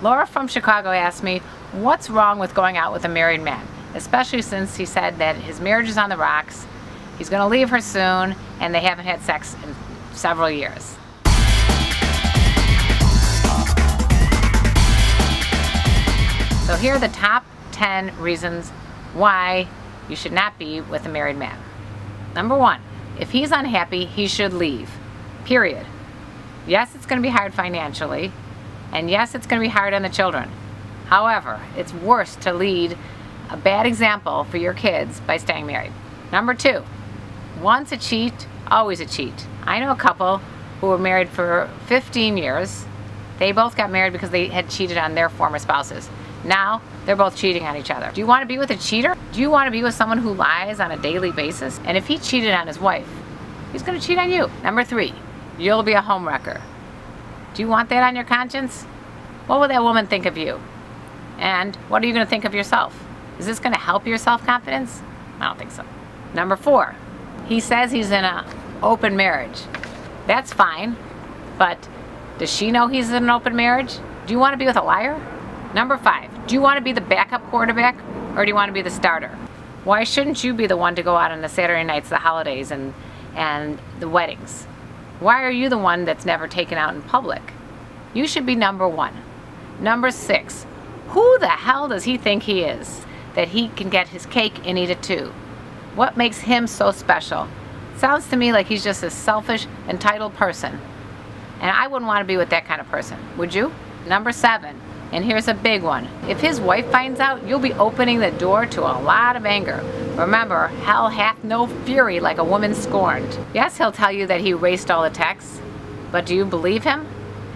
Laura from Chicago asked me, what's wrong with going out with a married man? Especially since he said that his marriage is on the rocks, he's going to leave her soon, and they haven't had sex in several years. So here are the top 10 reasons why you should not be with a married man. Number 1, if he's unhappy, he should leave, period. Yes, it's going to be hard financially, and yes, it's going to be hard on the children. However, it's worse to lead a bad example for your kids by staying married. Number 2, once a cheat, always a cheat. I know a couple who were married for 15 years. They both got married because they had cheated on their former spouses. Now, they're both cheating on each other. Do you want to be with a cheater? Do you want to be with someone who lies on a daily basis? And if he cheated on his wife, he's going to cheat on you. Number 3, you'll be a homewrecker. Do you want that on your conscience? What will that woman think of you? And what are you going to think of yourself? Is this going to help your self-confidence? I don't think so. Number 4, he says he's in an open marriage. That's fine, but does she know he's in an open marriage? Do you want to be with a liar? Number 5, do you want to be the backup quarterback, or do you want to be the starter? Why shouldn't you be the one to go out on the Saturday nights, the holidays, and the weddings? Why are you the one that's never taken out in public? You should be number 1. Number 6, who the hell does he think he is, that he can get his cake and eat it too? What makes him so special? Sounds to me like he's just a selfish, entitled person. And I wouldn't want to be with that kind of person, would you? Number 7, and here's a big one. If his wife finds out, you'll be opening the door to a lot of anger. Remember, hell hath no fury like a woman scorned. Yes, he'll tell you that he erased all the texts, but do you believe him?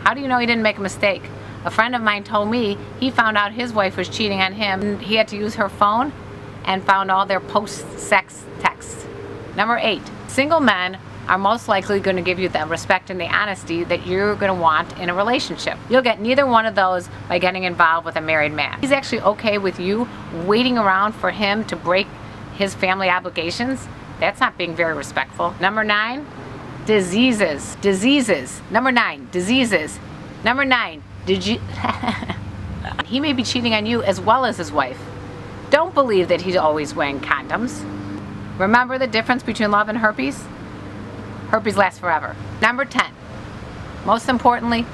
How do you know he didn't make a mistake? A friend of mine told me he found out his wife was cheating on him, and he had to use her phone and found all their post-sex texts. Number 8, single men are most likely going to give you the respect and the honesty that you're going to want in a relationship. You'll get neither one of those by getting involved with a married man. He's actually okay with you waiting around for him to break his family obligations. That's not being very respectful. Number 9, diseases. Diseases. Number 9, diseases. Number 9, he may be cheating on you as well as his wife. Don't believe that he's always wearing condoms. Remember the difference between love and herpes? Herpes lasts forever. Number 10, most importantly,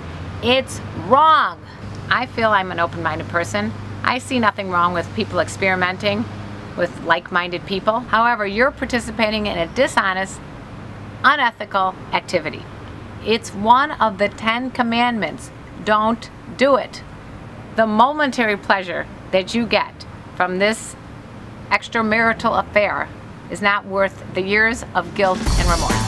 it's wrong. I feel I'm an open-minded person. I see nothing wrong with people experimenting with like-minded people. However, you're participating in a dishonest, unethical activity. It's one of the 10 commandments. Don't do it. The momentary pleasure that you get from this extramarital affair is not worth the years of guilt and remorse.